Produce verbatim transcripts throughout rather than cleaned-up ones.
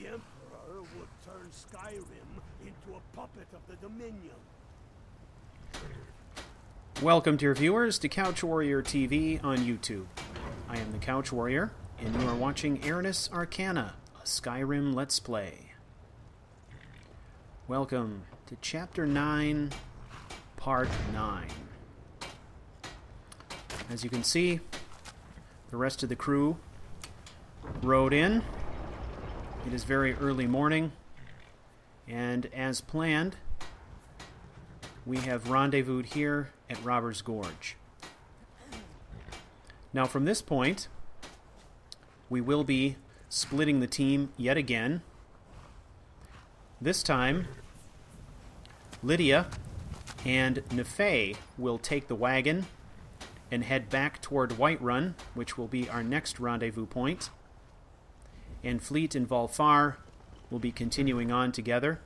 The Emperor would turn Skyrim into a puppet of the Dominion. Welcome, dear viewers, to Couch Warrior T V on YouTube. I am the Couch Warrior, and you are watching Arnis Arcana, a Skyrim Let's Play. Welcome to Chapter nine, Part nine. As you can see, the rest of the crew rode in. It is very early morning, and as planned, we have rendezvoused here at Robber's Gorge. Now from this point, we will be splitting the team yet again. This time, Lydia and Nefay will take the wagon and head back toward Whiterun, which will be our next rendezvous point. And Fleet and Valfar will be continuing on together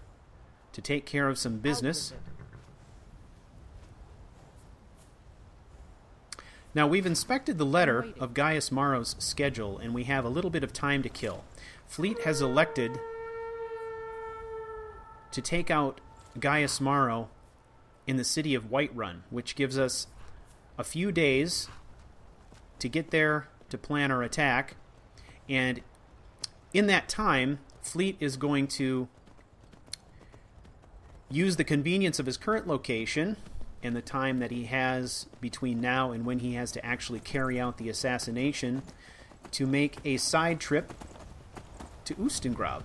to take care of some business. Now, we've inspected the letter of Gaius Morrow's schedule, and we have a little bit of time to kill. Fleet has elected to take out Gaius Morrow in the city of Whiterun, which gives us a few days to get there to plan our attack. And in that time, Fleet is going to use the convenience of his current location and the time that he has between now and when he has to actually carry out the assassination to make a side trip to Ustengrav.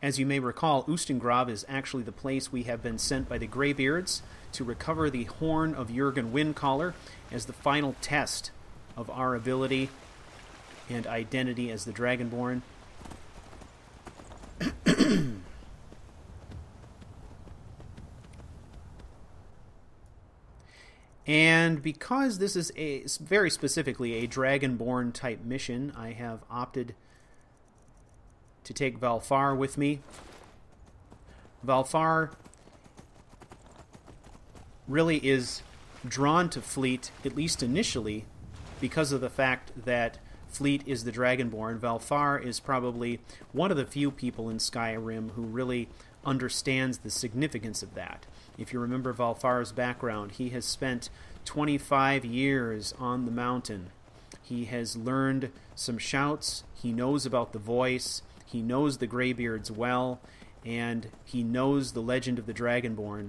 As you may recall, Ustengrav is actually the place we have been sent by the Greybeards to recover the Horn of Jurgen Windcaller as the final test of our ability and identity as the Dragonborn. And because this is a very specifically a Dragonborn type mission, I have opted to take Valfar with me. Valfar really is drawn to Fleet, at least initially, because of the fact that Fleet is the Dragonborn. Valfar is probably one of the few people in Skyrim who really understands the significance of that. If you remember Valfar's background, he has spent twenty-five years on the mountain. He has learned some shouts, he knows about the voice, he knows the Greybeards well, and he knows the legend of the Dragonborn.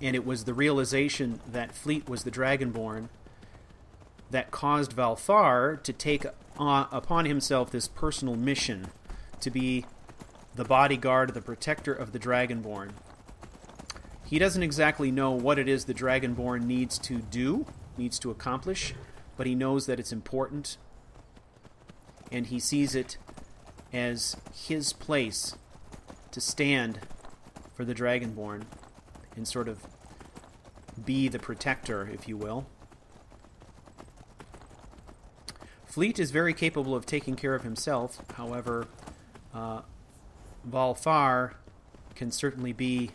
And it was the realization that Fleet was the Dragonborn that caused Valfar to take uh, upon himself this personal mission to be the bodyguard, the protector of the Dragonborn. He doesn't exactly know what it is the Dragonborn needs to do, needs to accomplish, but he knows that it's important, and he sees it as his place to stand for the Dragonborn and sort of be the protector, if you will. Fleet is very capable of taking care of himself, however, uh, Valfar can certainly be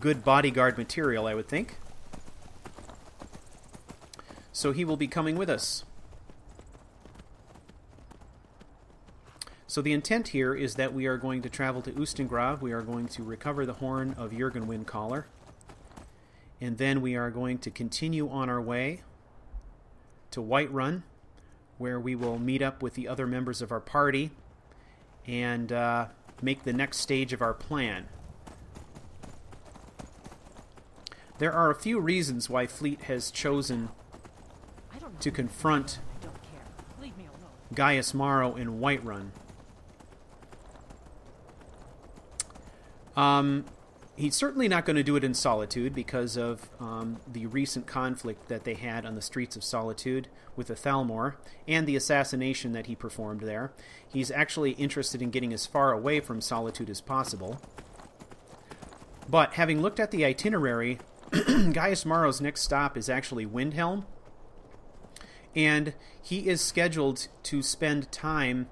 good bodyguard material, I would think. So he will be coming with us. So the intent here is that we are going to travel to Ustengrav, we are going to recover the Horn of Jurgen Windcaller, and then we are going to continue on our way to Whiterun, where we will meet up with the other members of our party and uh, make the next stage of our plan. There are a few reasons why Fleet has chosen to confront Gaius Morrow in Whiterun. Um, he's certainly not going to do it in Solitude because of um, the recent conflict that they had on the streets of Solitude with the Thalmor and the assassination that he performed there. He's actually interested in getting as far away from Solitude as possible. But having looked at the itinerary, Gaius Morrow's next stop is actually Windhelm, and he is scheduled to spend time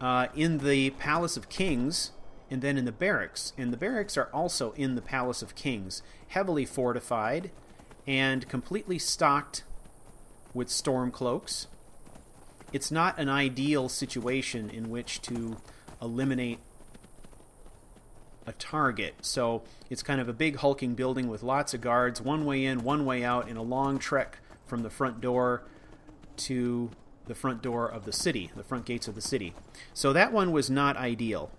uh, in the Palace of Kings, and then in the barracks. And the barracks are also in the Palace of Kings, heavily fortified and completely stocked with storm cloaks. It's not an ideal situation in which to eliminate a target, so it's kind of a big hulking building with lots of guards, one way in, one way out, and a long trek from the front door to the front door of the city, the front gates of the city. So that one was not ideal.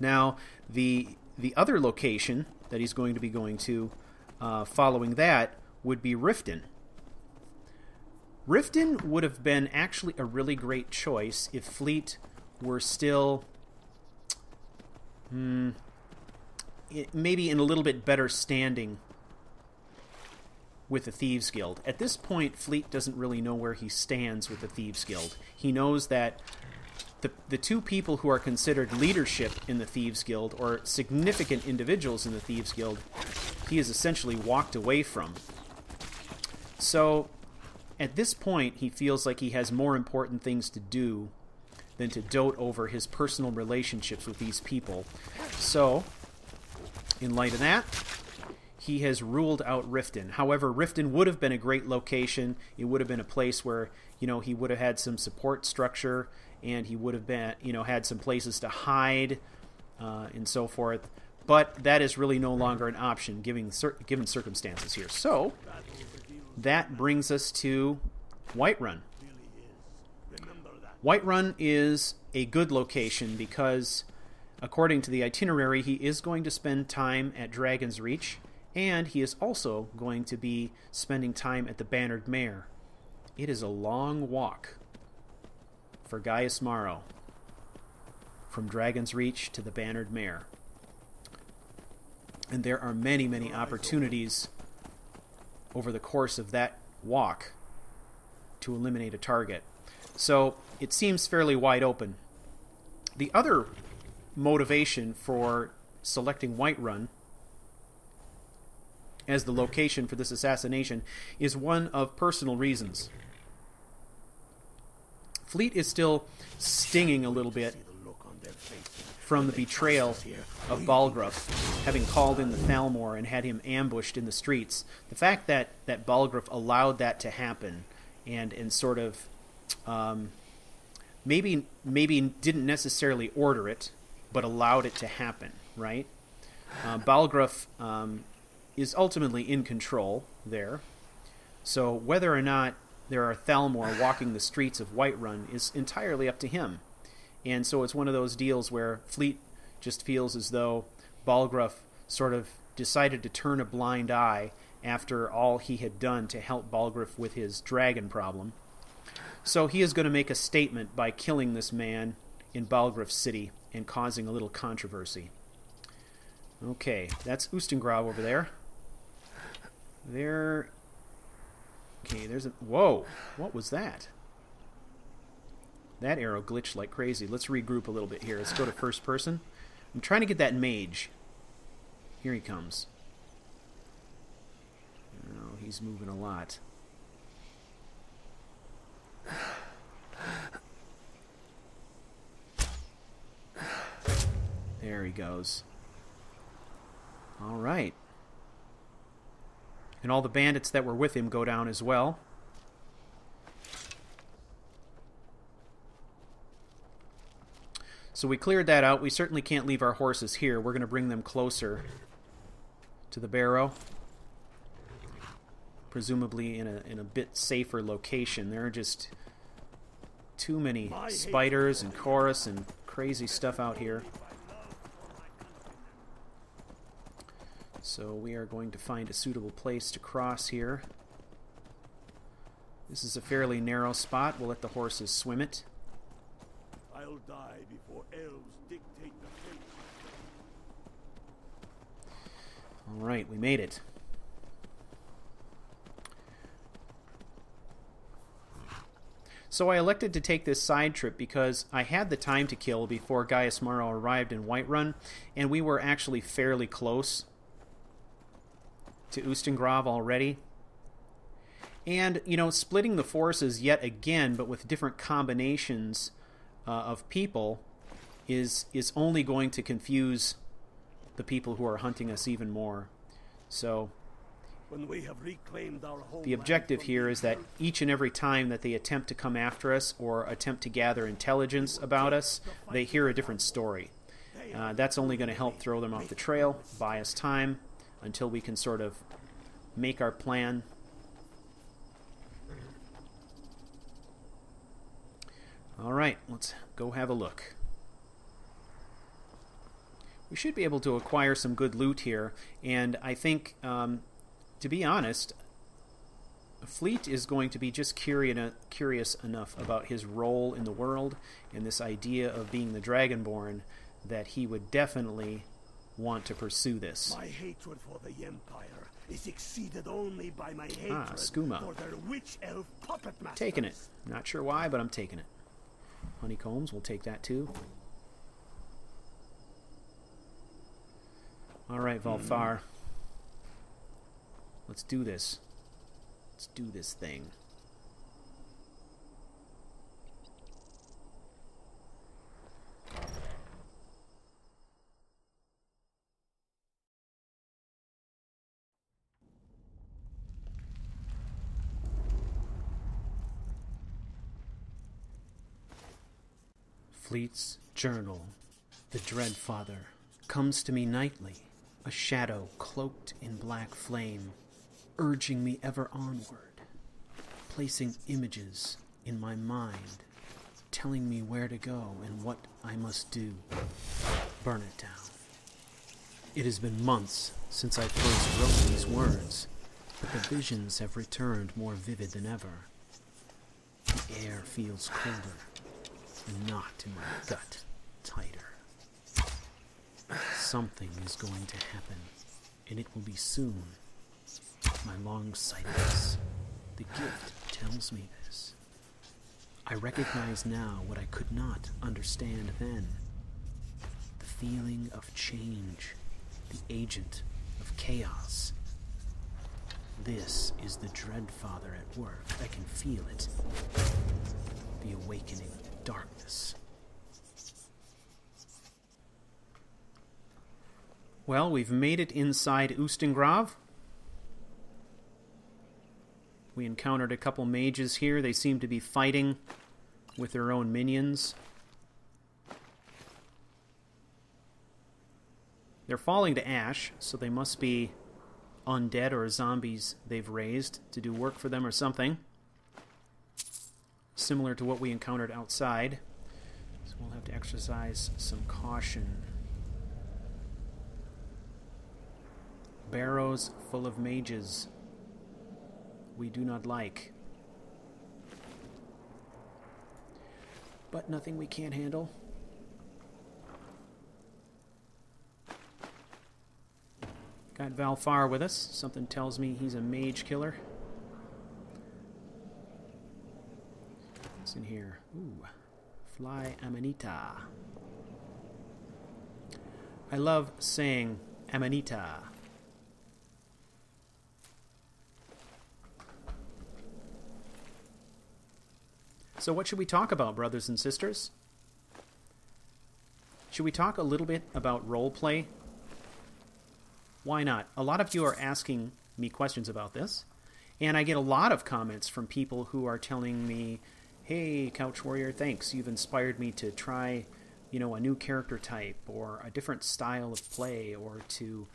Now, the the other location that he's going to be going to uh, following that would be Riften. Riften would have been actually a really great choice if Fleet were still hmm, maybe in a little bit better standing with the Thieves Guild. At this point, Fleet doesn't really know where he stands with the Thieves Guild. He knows that the, the two people who are considered leadership in the Thieves Guild, or significant individuals in the Thieves Guild, he has essentially walked away from. So at this point, he feels like he has more important things to do than to dote over his personal relationships with these people. So, in light of that, he has ruled out Riften. However, Riften would have been a great location. It would have been a place where, you know, he would have had some support structure, and he would have been, you know, had some places to hide, uh, and so forth. But that is really no longer an option, given, given circumstances here. So, that brings us to Whiterun. Whiterun is a good location because, according to the itinerary, he is going to spend time at Dragon's Reach, and he is also going to be spending time at the Bannered Mare. It is a long walk for Gaius Morrow from Dragon's Reach to the Bannered Mare. And there are many, many opportunities over the course of that walk to eliminate a target. So it seems fairly wide open. The other motivation for selecting Whiterun as the location for this assassination is one of personal reasons. Fleet is still stinging a little bit from the betrayal of Balgruuf, having called in the Thalmor and had him ambushed in the streets. The fact that, that Balgruuf allowed that to happen and, and sort of um, maybe, maybe didn't necessarily order it, but allowed it to happen, right? Uh, Balgruuf um, is ultimately in control there. So whether or not there are Thalmor walking the streets of Whiterun is entirely up to him. And so it's one of those deals where Fleet just feels as though Balgruuf sort of decided to turn a blind eye after all he had done to help Balgruuf with his dragon problem. So he is going to make a statement by killing this man in Balgruuf City and causing a little controversy. Okay, that's Ustengrav over there. There... Okay, there's a... Whoa! What was that? That arrow glitched like crazy. Let's regroup a little bit here. Let's go to first person. I'm trying to get that mage. Here he comes. Oh, he's moving a lot. There he goes. All right. And all the bandits that were with him go down as well. So we cleared that out. We certainly can't leave our horses here. We're going to bring them closer to the barrow. Presumably in a, in a bit safer location. There are just too many spiders and chorus and crazy stuff out here. So we are going to find a suitable place to cross here. This is a fairly narrow spot. We'll let the horses swim it. I'll die before elves dictate the fate. All right, we made it. So I elected to take this side trip because I had the time to kill before Gaius Morrow arrived in Whiterun, and we were actually fairly close to Ustengrav already. And, you know, splitting the forces yet again, but with different combinations Uh, of people is is only going to confuse the people who are hunting us even more. So When we have reclaimed our home. The objective here is that each and every time that they attempt to come after us or attempt to gather intelligence about us, they hear a different story. Uh, that's only going to help throw them off the trail, buy us time, until we can sort of make our plan. Alright, let's go have a look. We should be able to acquire some good loot here, and I think, um, to be honest, Fleet is going to be just curious, curious enough about his role in the world and this idea of being the Dragonborn that he would definitely want to pursue this. My hatred for the Empire is exceeded only by my hatred ah, Skooma. for their witch elf puppet masters. Taking it. Not sure why, but I'm taking it. Honeycombs, we'll take that too. Alright, Valfar. Let's do this. Let's do this thing. Fleet's journal. The Dreadfather comes to me nightly, a shadow cloaked in black flame, urging me ever onward, placing images in my mind, telling me where to go and what I must do. Burn it down. It has been months since I first wrote these words, but the visions have returned more vivid than ever. The air feels colder, a knot in my gut tighter. Something is going to happen, and it will be soon. My long-sightedness, the gift, tells me this. I recognize now what I could not understand then. The feeling of change, the agent of chaos. This is the Dreadfather at work. I can feel it. The awakening darkness. Well, we've made it inside Ustengrav. We encountered a couple mages here. They seem to be fighting with their own minions. They're falling to ash, so they must be undead or zombies they've raised to do work for them or something. Similar to what we encountered outside. So we'll have to exercise some caution. Barrows full of mages we do not like. But nothing we can't handle. Got Valfar with us. Something tells me he's a mage killer. What's in here? Ooh. Fly Amanita. I love saying Amanita. So what should we talk about, brothers and sisters? Should we talk a little bit about roleplay? Why not? A lot of you are asking me questions about this, and I get a lot of comments from people who are telling me, hey, Couch Warrior, thanks. You've inspired me to try, you know, a new character type or a different style of play or to,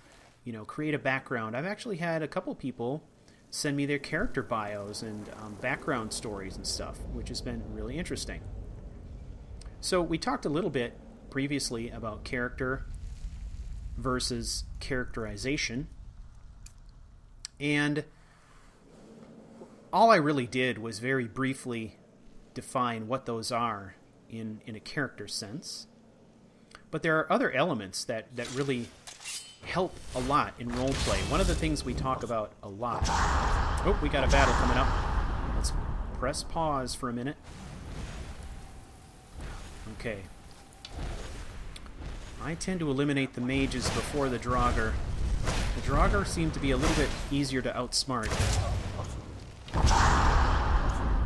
you know, create a background. I've actually had a couple people send me their character bios and um, background stories and stuff, which has been really interesting. So we talked a little bit previously about character versus characterization, and all I really did was very briefly define what those are in, in a character sense. But there are other elements that, that really help a lot in roleplay. One of the things we talk about a lot. Oh, we got a battle coming up. Let's press pause for a minute. Okay. I tend to eliminate the mages before the Draugr. The Draugr seem to be a little bit easier to outsmart.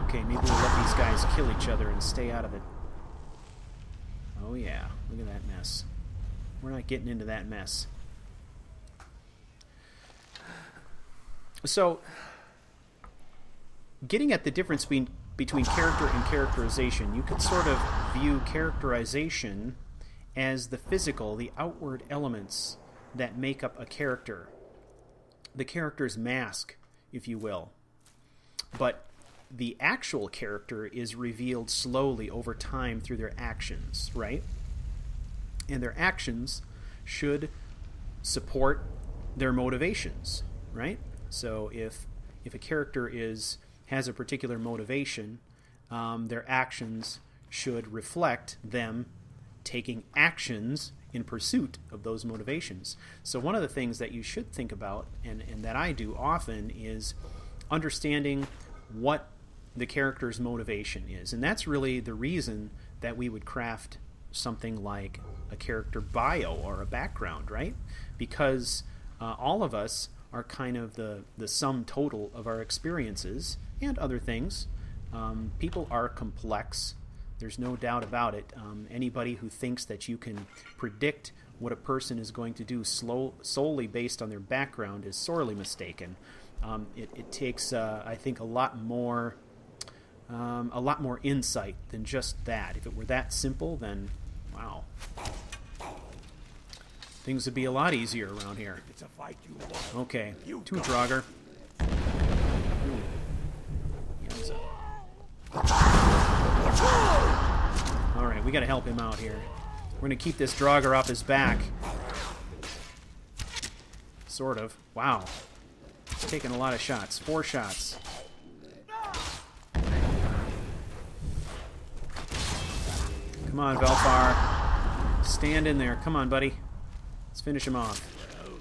Okay, maybe we'll let these guys kill each other and stay out of it. Oh yeah, look at that mess. We're not getting into that mess. So getting at the difference between, between character and characterization, you could sort of view characterization as the physical, the outward elements that make up a character. The character's mask, if you will. But the actual character is revealed slowly over time through their actions, right? And their actions should support their motivations, right? So if if a character is has a particular motivation, um, their actions should reflect them taking actions in pursuit of those motivations. So one of the things that you should think about, and, and that I do often, is understanding what the character's motivation is. And that's really the reason that we would craft something like a character bio or a background, right? Because uh, all of us are kind of the, the sum total of our experiences and other things. Um, people are complex. There's no doubt about it. Um, anybody who thinks that you can predict what a person is going to do slow, solely based on their background is sorely mistaken. Um, it, it takes, uh, I think, a lot more, um, a lot more insight than just that. If it were that simple, then wow, things would be a lot easier around here. It's a fight you want. Okay, you two Draugr. All right, we got to help him out here. We're gonna keep this Draugr off his back, sort of. Wow. Taking a lot of shots. Four shots. Come on, Valfar. Stand in there. Come on, buddy. Let's finish him off. Well,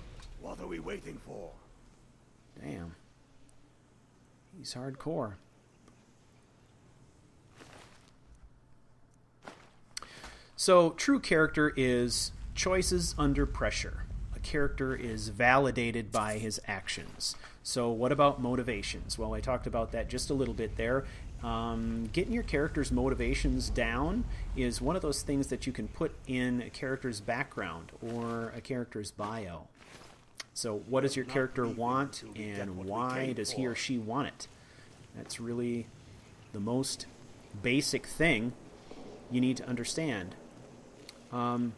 what are we waiting for? Damn. He's hardcore. So, true character is choices under pressure. Character is validated by his actions. So what about motivations? Well, I talked about that just a little bit there. Um, getting your character's motivations down is one of those things that you can put in a character's background or a character's bio. So what does your character want, and why does he or she want it? That's really the most basic thing you need to understand. Um,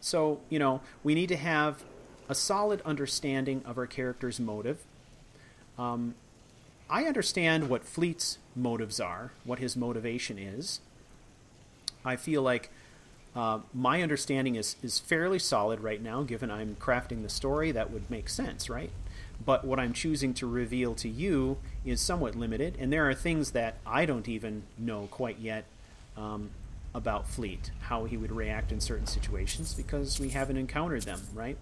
So, you know, we need to have a solid understanding of our character's motive. Um, I understand what Fleet's motives are, what his motivation is. I feel like uh, my understanding is, is fairly solid right now, given I'm crafting the story. That would make sense, right? But what I'm choosing to reveal to you is somewhat limited, and there are things that I don't even know quite yet um, about Fleet, how he would react in certain situations, because we haven't encountered them, right?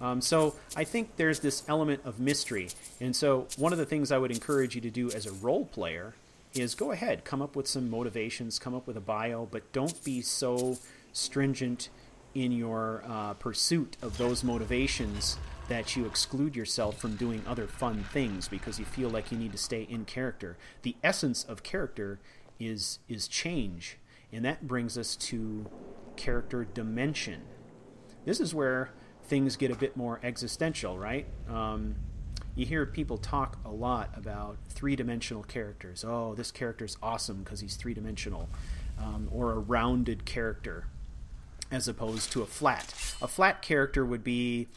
Um, so I think there's this element of mystery, and so one of the things I would encourage you to do as a role player is go ahead, come up with some motivations, come up with a bio, but don't be so stringent in your uh, pursuit of those motivations that you exclude yourself from doing other fun things because you feel like you need to stay in character. The essence of character is is change. And that brings us to character dimension. This is where things get a bit more existential, right? Um, you hear people talk a lot about three-dimensional characters. Oh, this character's awesome because he's three-dimensional. Um, or a rounded character as opposed to a flat. A flat character would be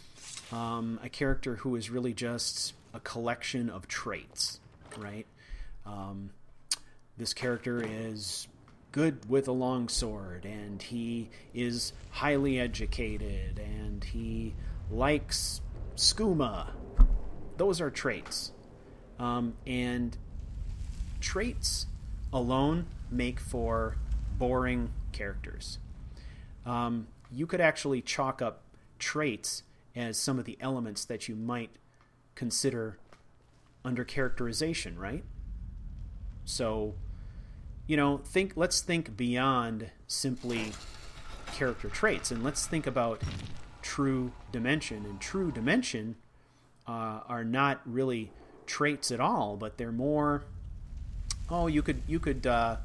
um, a character who is really just a collection of traits, right? Um, this character is good with a long sword, and he is highly educated, and he likes skooma. Those are traits. Um, and traits alone make for boring characters. Um, you could actually chalk up traits as some of the elements that you might consider under characterization, right? So, you know, think. Let's think beyond simply character traits, and let's think about true dimension. And true dimension uh, are not really traits at all, but they're more. Oh, you could you could uh,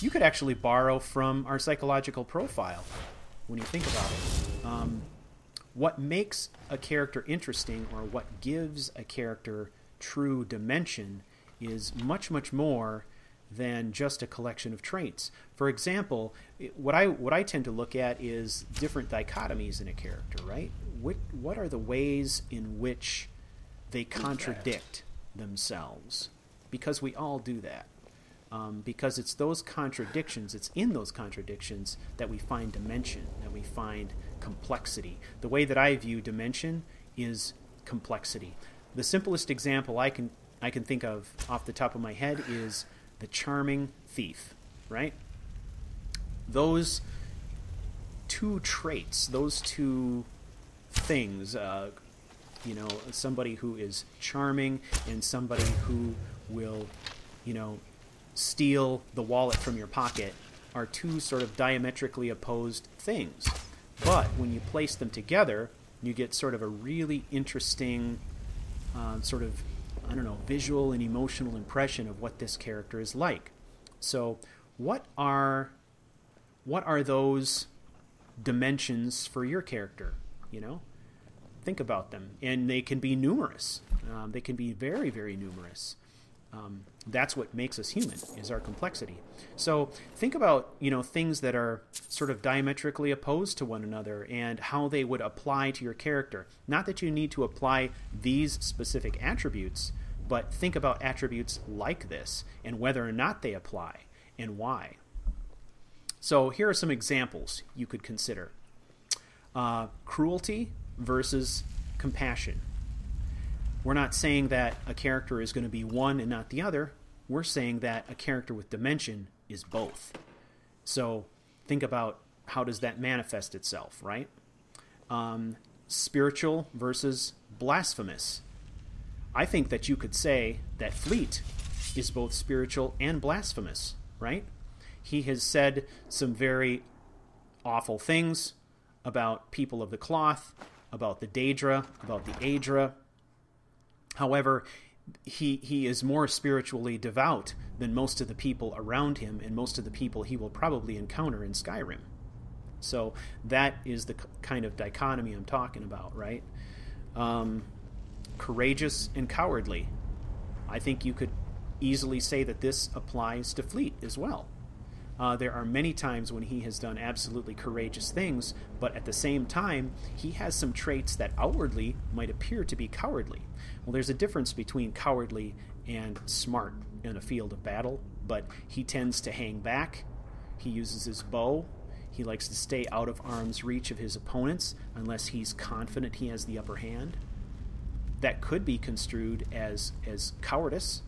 you could actually borrow from our psychological profile when you think about it. Um, what makes a character interesting or what gives a character true dimension is much, much more than just a collection of traits. For example, what I what I tend to look at is different dichotomies in a character, right? What, what are the ways in which they contradict themselves? Because we all do that. Um, because it's those contradictions, it's in those contradictions that we find dimension, that we find complexity. The way that I view dimension is complexity. The simplest example I can I can think of off the top of my head is the charming thief, right? Those two traits, those two things, uh, you know, somebody who is charming and somebody who will, you know, steal the wallet from your pocket, are two sort of diametrically opposed things. But when you place them together, you get sort of a really interesting uh, sort of, I don't know, visual and emotional impression of what this character is like. So what are what are those dimensions for your character? You know, think about them. And they can be numerous. Um, they can be very, very numerous. Um, that's what makes us human, is our complexity. So think about, you know, things that are sort of diametrically opposed to one another and how they would apply to your character. Not that you need to apply these specific attributes, but think about attributes like this and whether or not they apply and why. So here are some examples you could consider. Uh, cruelty versus compassion. We're not saying that a character is going to be one and not the other. We're saying that a character with dimension is both. So think about how does that manifest itself, right? Um, spiritual versus blasphemous. I think that you could say that Fleet is both spiritual and blasphemous, right? He has said some very awful things about people of the cloth, about the Daedra, about the Aedra. However, he, he is more spiritually devout than most of the people around him and most of the people he will probably encounter in Skyrim. So that is the kind of dichotomy I'm talking about, right? Um, courageous and cowardly. I think you could easily say that this applies to Fleet as well. Uh, there are many times when he has done absolutely courageous things, but at the same time, he has some traits that outwardly might appear to be cowardly. Well, there's a difference between cowardly and smart in a field of battle, but he tends to hang back. He uses his bow. He likes to stay out of arm's reach of his opponents unless he's confident he has the upper hand. That could be construed as, as cowardice,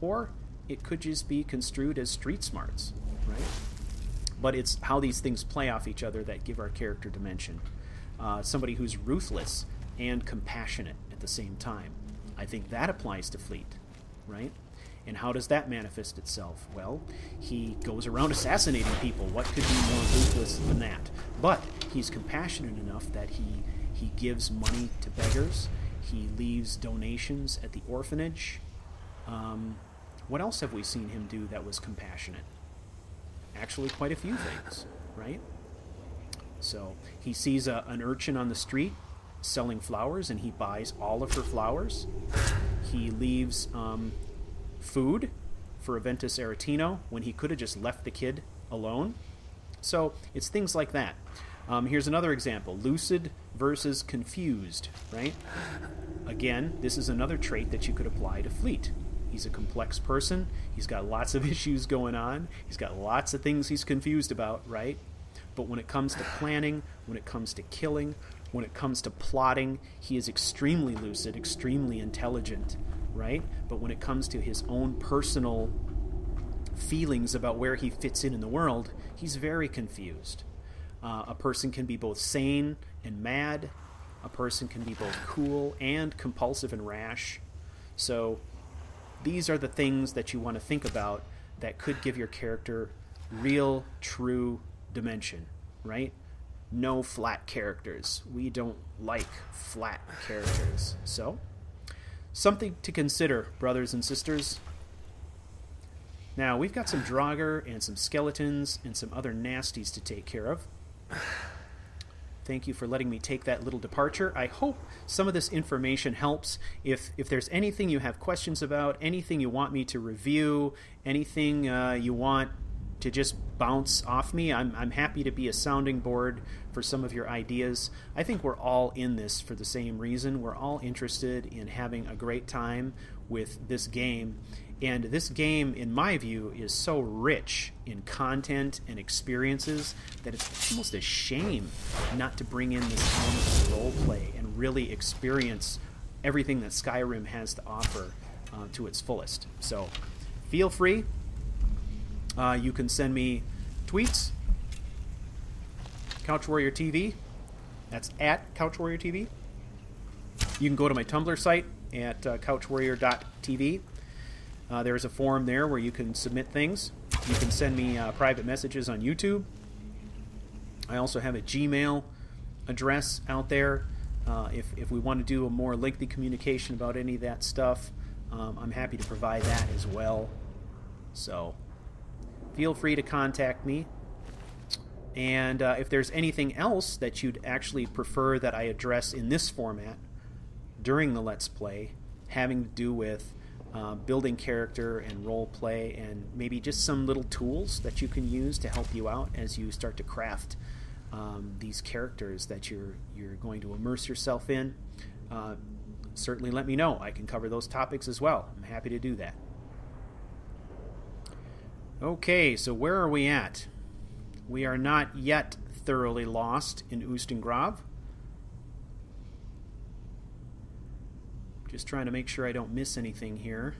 or it could just be construed as street smarts. Right? But it's how these things play off each other that give our character dimension. Uh, somebody who's ruthless and compassionate at the same time. I think that applies to Fleet, right? And how does that manifest itself? Well, he goes around assassinating people. What could be more ruthless than that? But he's compassionate enough that he, he gives money to beggars. He leaves donations at the orphanage. Um, what else have we seen him do that was compassionate? Actually quite a few things, right? So he sees a, an urchin on the street selling flowers and he buys all of her flowers. He leaves um, food for Aventus Aretino when he could have just left the kid alone. So it's things like that. Um, here's another example. Lucid versus confused, right? Again, this is another trait that you could apply to Fleet. He's a complex person. He's got lots of issues going on. He's got lots of things he's confused about, right? But when it comes to planning, when it comes to killing, when it comes to plotting, he is extremely lucid, extremely intelligent, right? But when it comes to his own personal feelings about where he fits in in the world, he's very confused. Uh, a person can be both sane and mad. A person can be both cool and compulsive and rash. So these are the things that you want to think about that could give your character real, true dimension, right? No flat characters. We don't like flat characters. So, something to consider, brothers and sisters. Now, we've got some Draugr and some skeletons and some other nasties to take care of. thank you for letting me take that little departure. I hope some of this information helps. If if there's anything you have questions about, anything you want me to review, anything uh, you want to just bounce off me, I'm, I'm happy to be a sounding board for some of your ideas. I think we're all in this for the same reason. We're all interested in having a great time with this game. And this game, in my view, is so rich in content and experiences that it's almost a shame not to bring in this element of roleplay and really experience everything that Skyrim has to offer uh, to its fullest. So feel free. Uh, you can send me tweets. Couch Warrior T V. That's at Couch Warrior T V. You can go to my Tumblr site at uh, couch warrior dot t v. Uh, there is a forum there where you can submit things. You can send me uh, private messages on YouTube. I also have a Gmail address out there. Uh, if, if we want to do a more lengthy communication about any of that stuff, um, I'm happy to provide that as well. So feel free to contact me. And uh, if there's anything else that you'd actually prefer that I address in this format during the Let's Play, having to do with Uh, building character and role play, and maybe just some little tools that you can use to help you out as you start to craft um, these characters that you're you're going to immerse yourself in, uh, certainly let me know. I can cover those topics as well. I'm happy to do that. Okay, so where are we at? We are not yet thoroughly lost in Ustengrav. Just trying to make sure I don't miss anything here.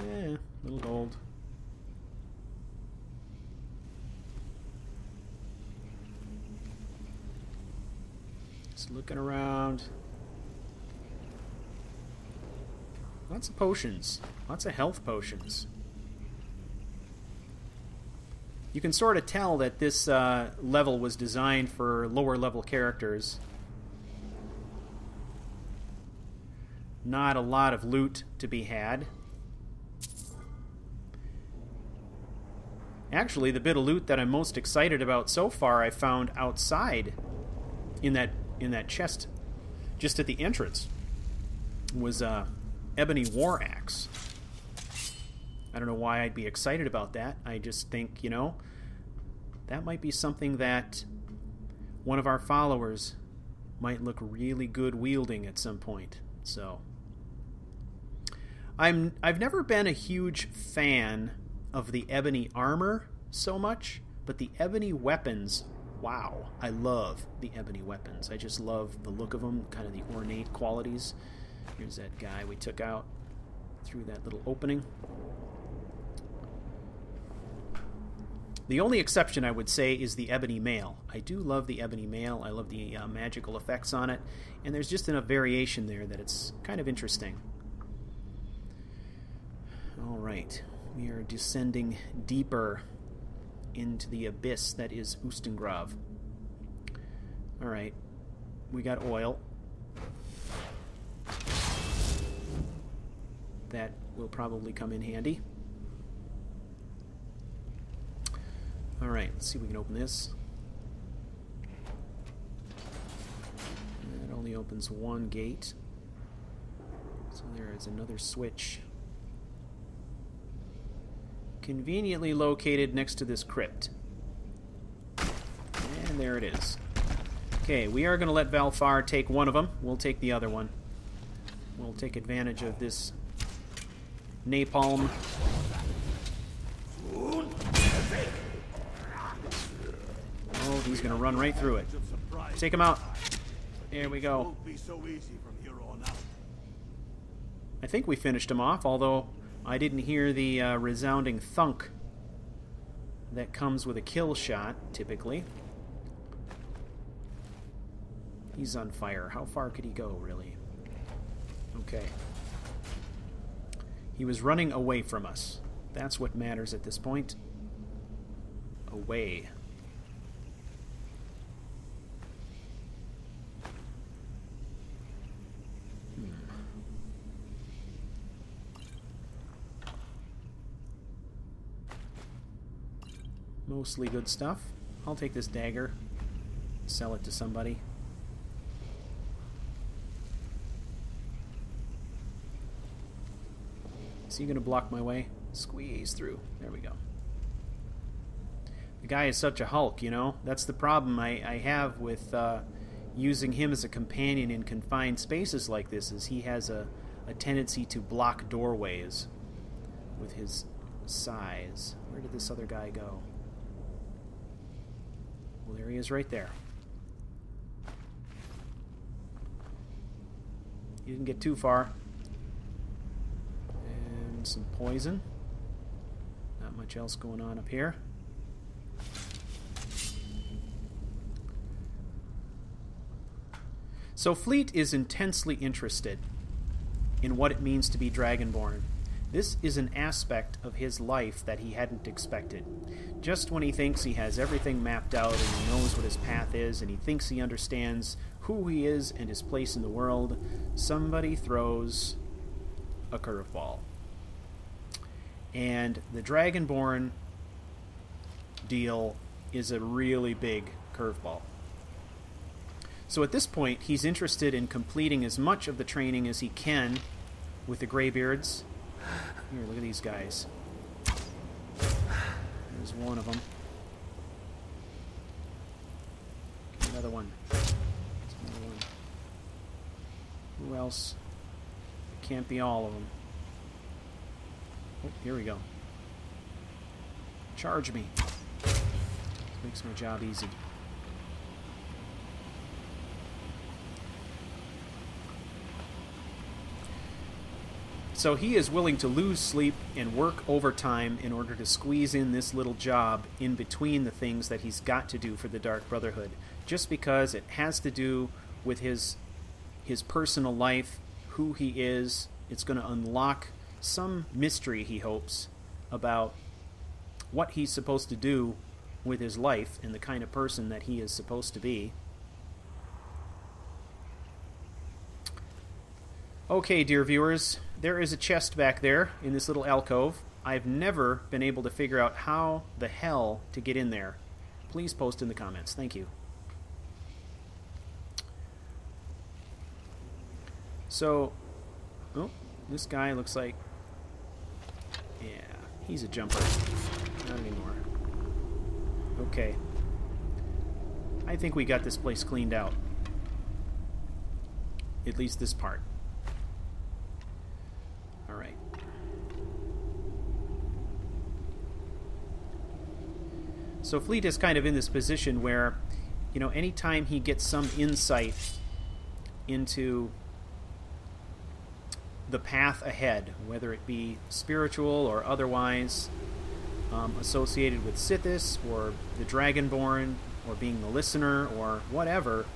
Eh, little gold. Just looking around. Lots of potions. Lots of health potions. You can sort of tell that this uh, level was designed for lower level characters. Not a lot of loot to be had. Actually, the bit of loot that I'm most excited about so far I found outside in that in that chest just at the entrance was uh, Ebony War Axe. I don't know why I'd be excited about that. I just think, you know, that might be something that one of our followers might look really good wielding at some point. So I'm, I've never been a huge fan of the ebony armor so much, but the ebony weapons, wow, I love the ebony weapons. I just love the look of them, kind of the ornate qualities. Here's that guy we took out through that little opening. The only exception I would say is the ebony mail. I do love the ebony mail. I love the uh, magical effects on it. And there's just enough variation there that it's kind of interesting. All right. We are descending deeper into the abyss that is Ustengrav. All right. We got oil. That will probably come in handy. All right, let's see if we can open this. That only opens one gate. So there is another switch. Conveniently located next to this crypt. And there it is. Okay, we are going to let Valfar take one of them. We'll take the other one. We'll take advantage of this napalm. He's going to run right through it. Take him out. There we go. I think we finished him off, although I didn't hear the uh, resounding thunk that comes with a kill shot, typically. He's on fire. How far could he go, really? Okay. He was running away from us. That's what matters at this point. Away. Mostly good stuff. I'll take this dagger. sell it to somebody. Is he going to block my way? Squeeze through. There we go. The guy is such a hulk, you know? That's the problem I, I have with uh, using him as a companion in confined spaces like this, is he has a, a tendency to block doorways with his size. Where did this other guy go? Well, there he is right there. He didn't get too far. And some poison. Not much else going on up here. So Fleet is intensely interested in what it means to be Dragonborn. This is an aspect of his life that he hadn't expected. Just when he thinks he has everything mapped out and he knows what his path is and he thinks he understands who he is and his place in the world, somebody throws a curveball. And the Dragonborn deal is a really big curveball. So at this point, he's interested in completing as much of the training as he can with the Greybeards. Here, look at these guys. There's one of them. Another one. Another one. Who else? It can't be all of them. Oh, here we go. Charge me. This makes my job easy. So he is willing to lose sleep and work overtime in order to squeeze in this little job in between the things that he's got to do for the Dark Brotherhood, just because it has to do with his his personal life, who he is. It's going to unlock some mystery, he hopes, about what he's supposed to do with his life and the kind of person that he is supposed to be. Okay, dear viewers, there is a chest back there in this little alcove. I've never been able to figure out how the hell to get in there. Please post in the comments. Thank you. So, oh, this guy looks like... Yeah, he's a jumper. Not anymore. Okay. I think we got this place cleaned out. At least this part. Alright. So Fleet is kind of in this position where, you know, anytime he gets some insight into the path ahead, whether it be spiritual or otherwise, um, associated with Sithis or the Dragonborn or being the listener or whatever,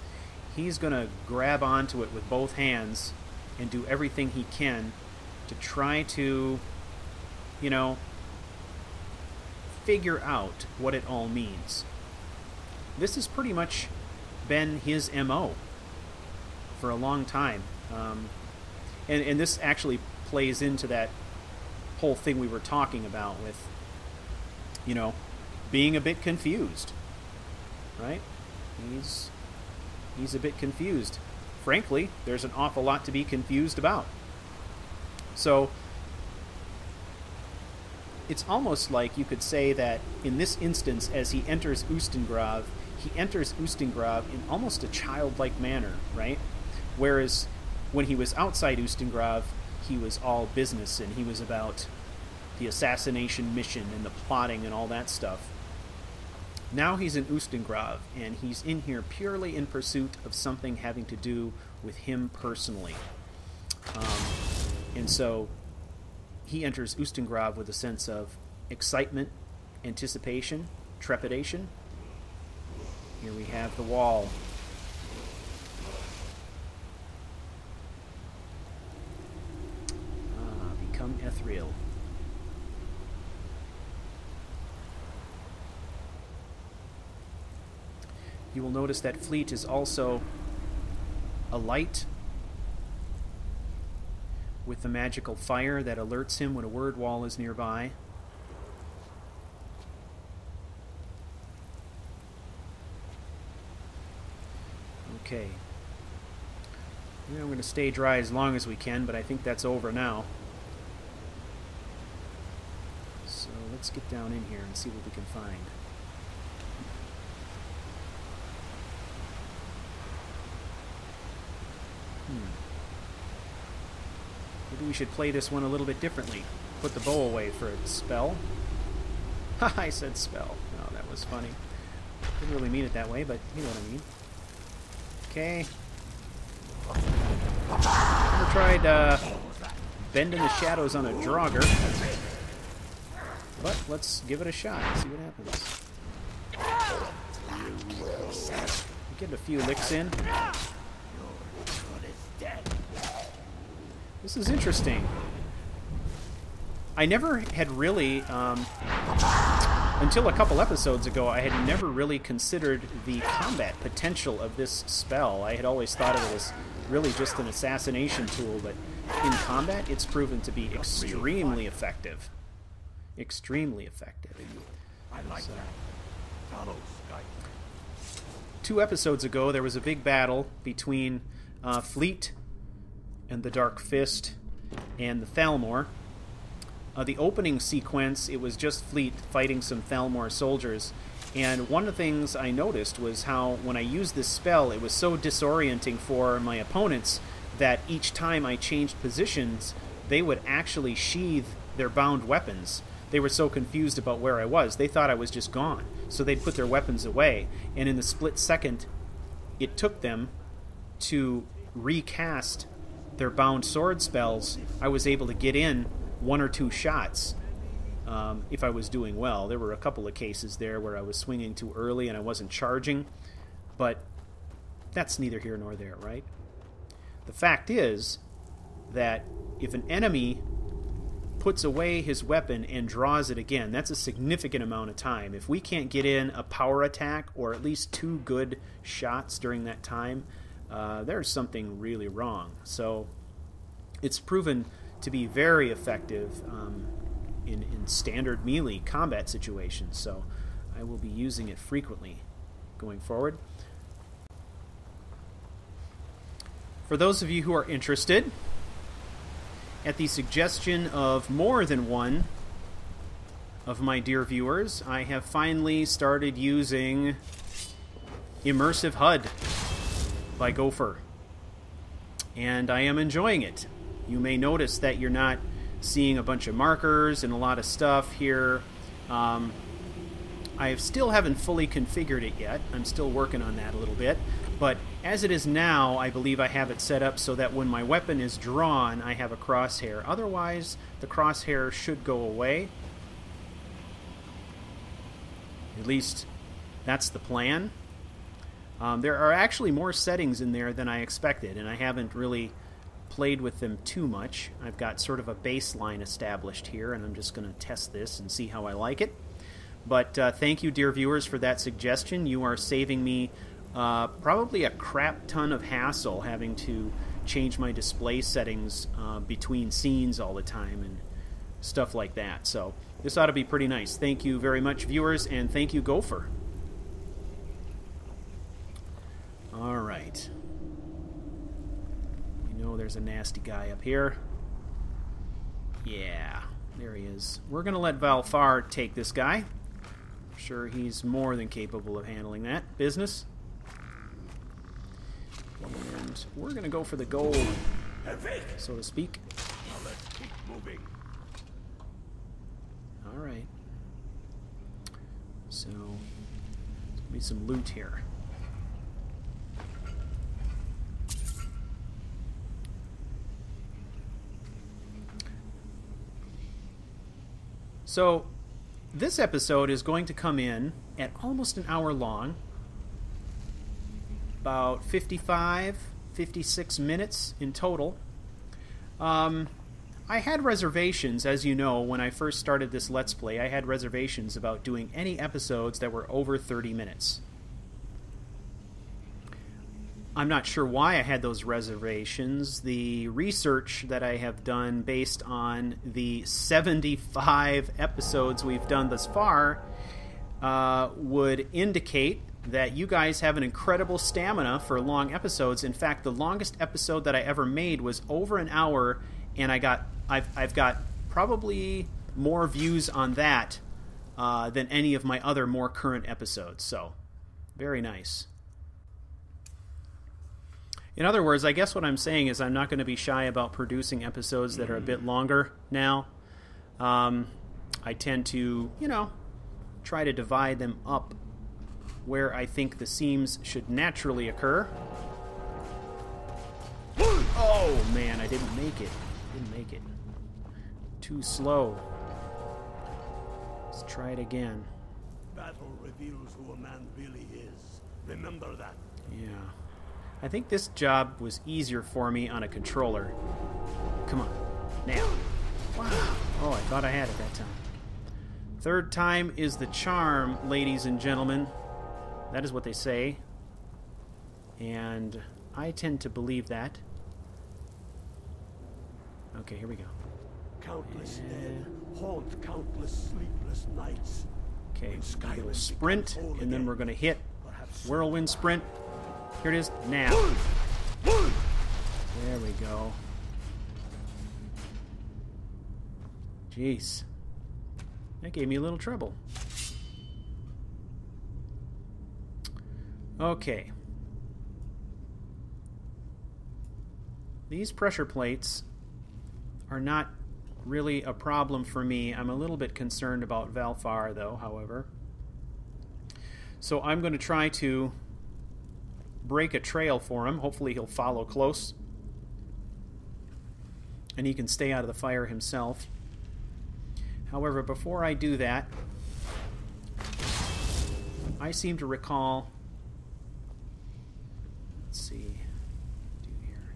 he's going to grab onto it with both hands and do everything he can to try to, you know, figure out what it all means. This has pretty much been his M O for a long time. Um, and, and this actually plays into that whole thing we were talking about with, you know, being a bit confused, right? He's, he's a bit confused. Frankly, there's an awful lot to be confused about. So, it's almost like you could say that in this instance, as he enters Ustengrav, he enters Ustengrav in almost a childlike manner, right? Whereas when he was outside Ustengrav, he was all business and he was about the assassination mission and the plotting and all that stuff. Now he's in Ustengrav and he's in here purely in pursuit of something having to do with him personally. Um... And so he enters Ustengrav with a sense of excitement, anticipation, trepidation. Here we have the wall. Ah, become ethereal. You will notice that Fleet is also alight with the magical fire that alerts him when a word wall is nearby. Okay. I'm going to stay dry as long as we can, but I think that's over now. So let's get down in here and see what we can find. Hmm. Maybe we should play this one a little bit differently. Put the bow away for a spell. Ha, I said spell. No, that was funny. Didn't really mean it that way, but you know what I mean. Okay. Never tried uh, bending the shadows on a Draugr, but let's give it a shot and see what happens. Getting a few licks in. This is interesting. I never had really, um, until a couple episodes ago, I had never really considered the combat potential of this spell. I had always thought of it as really just an assassination tool, but in combat, it's proven to be extremely effective. Extremely effective. I like so. that. Two episodes ago, there was a big battle between uh, Fleet and the Dark Fist and the Thalmor. Uh, the opening sequence, it was just Fleet fighting some Thalmor soldiers, and one of the things I noticed was how when I used this spell, it was so disorienting for my opponents that each time I changed positions, they would actually sheathe their bound weapons. They were so confused about where I was, they thought I was just gone, so they'd put their weapons away, and in the split second it took them to recast their bound sword spells, I was able to get in one or two shots um, if I was doing well. There were a couple of cases there where I was swinging too early and I wasn't charging, but that's neither here nor there, right? The fact is that if an enemy puts away his weapon and draws it again, that's a significant amount of time. If we can't get in a power attack or at least two good shots during that time, uh, there's something really wrong. So it's proven to be very effective um, in, in standard melee combat situations, so I will be using it frequently going forward. For those of you who are interested, at the suggestion of more than one of my dear viewers, I have finally started using Immersive H U D by Gopher, and I am enjoying it. You may notice that you're not seeing a bunch of markers and a lot of stuff here. Um, I still haven't fully configured it yet. I'm still working on that a little bit. But as it is now, I believe I have it set up so that when my weapon is drawn, I have a crosshair. Otherwise, the crosshair should go away. At least, that's the plan. Um, there are actually more settings in there than I expected, and I haven't really played with them too much. I've got sort of a baseline established here, and I'm just going to test this and see how I like it. But uh, thank you, dear viewers, for that suggestion. You are saving me uh, probably a crap ton of hassle having to change my display settings uh, between scenes all the time and stuff like that. So this ought to be pretty nice. Thank you very much, viewers, and thank you, Gopher. All right. No, there's a nasty guy up here. Yeah, there he is. We're going to let Valfar take this guy. I'm sure he's more than capable of handling that business. And we're going to go for the gold, so to speak. Now let's keep moving. All right. So, there's going to be some loot here. So, this episode is going to come in at almost an hour long, about fifty-five, fifty-six minutes in total. Um, I had reservations, as you know, when I first started this Let's Play, I had reservations about doing any episodes that were over thirty minutes. I'm not sure why I had those reservations. The research that I have done based on the seventy-five episodes we've done thus far uh, would indicate that you guys have an incredible stamina for long episodes. In fact, the longest episode that I ever made was over an hour, and I got I've I've got probably more views on that uh, than any of my other more current episodes. So, very nice. In other words, I guess what I'm saying is I'm not going to be shy about producing episodes that are a bit longer now. Um, I tend to, you know, try to divide them up where I think the seams should naturally occur. Oh, man, I didn't make it. Didn't make it. Too slow. Let's try it again. Battle reveals who a man really is. Remember that. Yeah. I think this job was easier for me on a controller. Come on. Now. Wow. Oh, I thought I had it that time. Third time is the charm, ladies and gentlemen. That is what they say. And I tend to believe that. Okay, here we go. Countless dead, haunt countless sleepless nights. Okay, we'll sprint, and then we're going to hit whirlwind sprint. Here it is. Now. There we go. Jeez. That gave me a little trouble. Okay. These pressure plates are not really a problem for me. I'm a little bit concerned about Valfar, though, however. So I'm going to try to break a trail for him. Hopefully he'll follow close. And he can stay out of the fire himself. However, before I do that, I seem to recall... Let's see. Do here.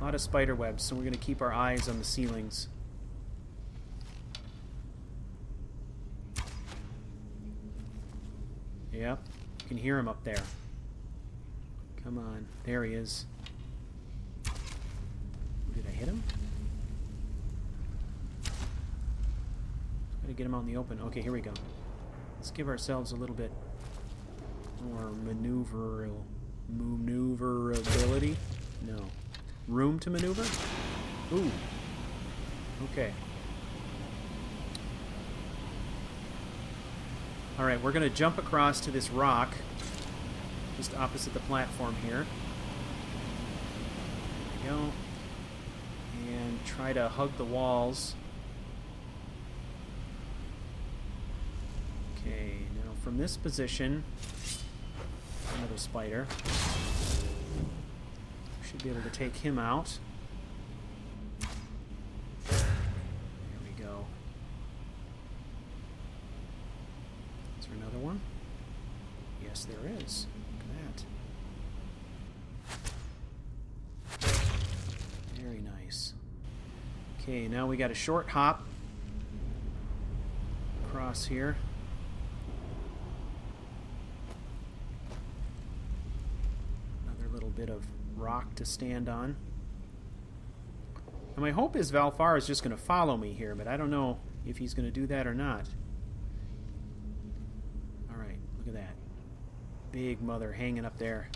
A lot of spider webs, so we're going to keep our eyes on the ceilings. Yep, you can hear him up there. Come on, there he is. Did I hit him? Gotta get him out in the open. Okay, here we go. Let's give ourselves a little bit more maneuver maneuverability. No, room to maneuver. Ooh. Okay. All right, we're going to jump across to this rock, just opposite the platform here. There we go. And try to hug the walls. Okay, now from this position, another spider. Should be able to take him out. Another one? Yes, there is. Look at that. Very nice. Okay, now we got a short hop across here. Another little bit of rock to stand on. And my hope is Valfar is just going to follow me here, but I don't know if he's going to do that or not. Big mother hanging up there.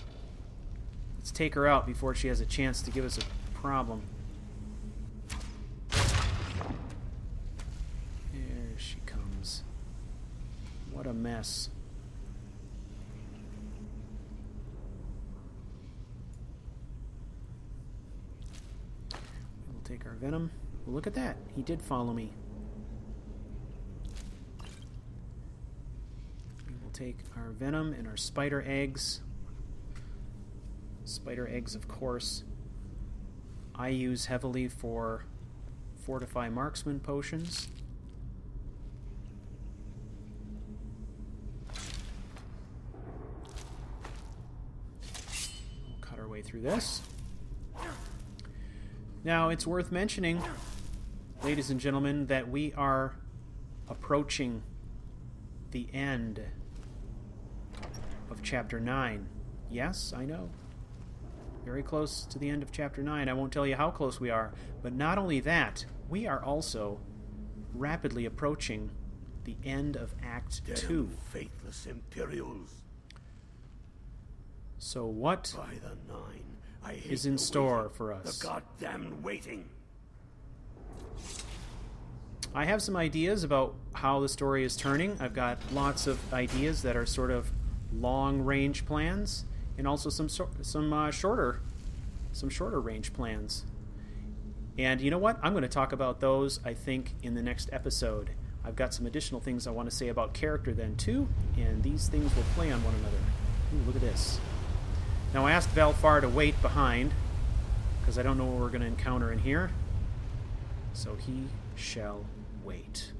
Let's take her out before she has a chance to give us a problem. There she comes. What a mess. We'll take our venom. Well, look at that. He did follow me. Take our venom and our spider eggs. Spider eggs, of course, I use heavily for fortify marksman potions. We'll cut our way through this. Now, it's worth mentioning, ladies and gentlemen, that we are approaching the end of chapter nine. Yes, I know. Very close to the end of chapter nine. I won't tell you how close we are, but not only that, we are also rapidly approaching the end of Act Damn Two. Faithless Imperials. So what By the nine, I hate is in the store waiting. for us? The goddamn waiting. I have some ideas about how the story is turning. I've got lots of ideas that are sort of long-range plans, and also some so some uh, shorter, some shorter-range plans. And you know what? I'm going to talk about those, I think, in the next episode. I've got some additional things I want to say about character then, too, and these things will play on one another. Ooh, look at this. Now, I asked Valfar to wait behind, because I don't know what we're going to encounter in here. So he shall wait.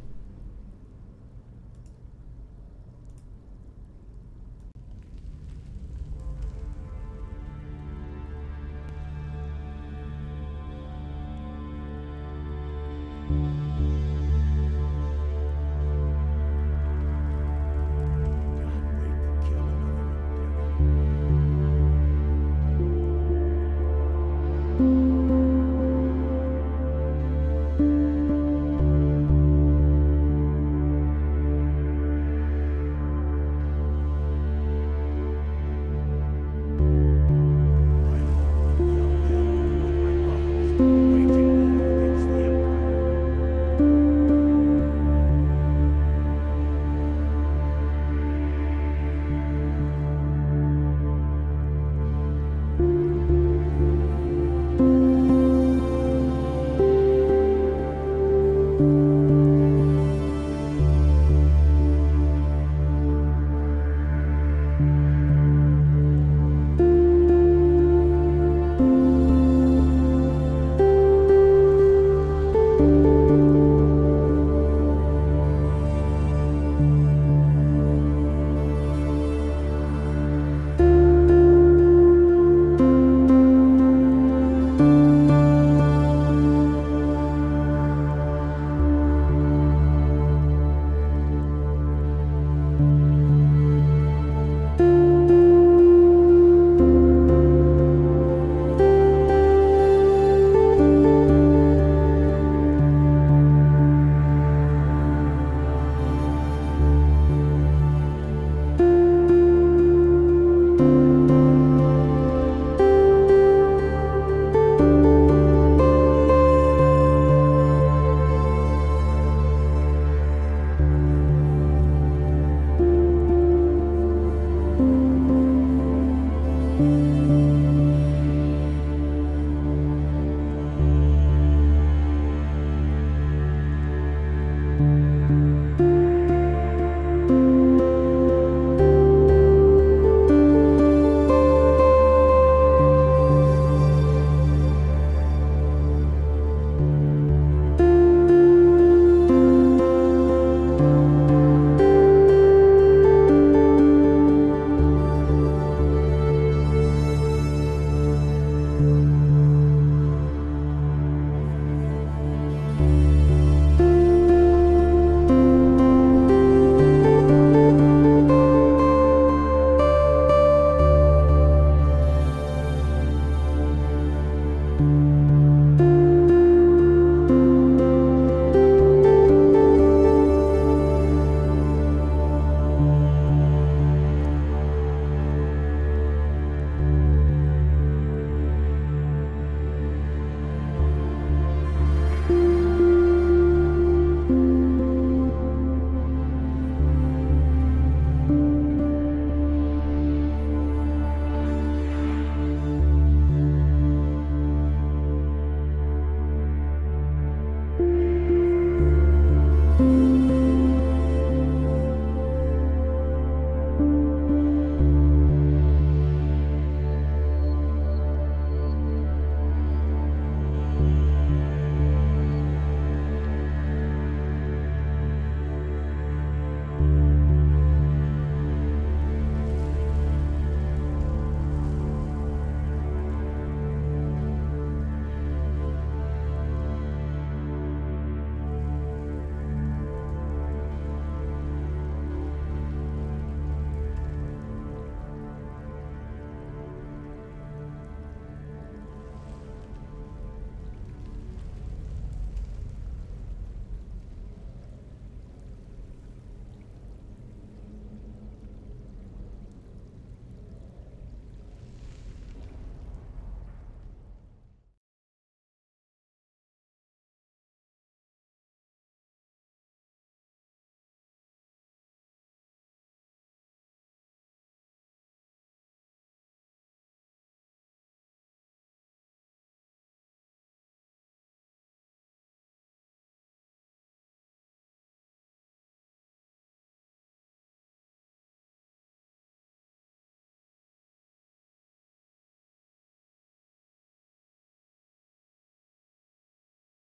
Thank you.